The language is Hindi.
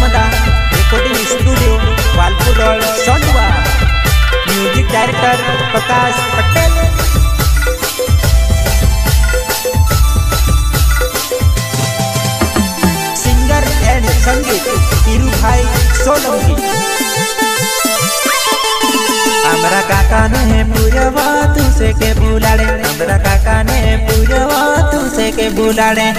Narmada recording studio Walpur road Sonwa music director Prakash Patel. संगीत तिरुभाई सोलंकी। हमरा काका ने पुरवा तुसे के बुलाड़े, हमरा काका ने पुरवा तुसे के बुलाड़े।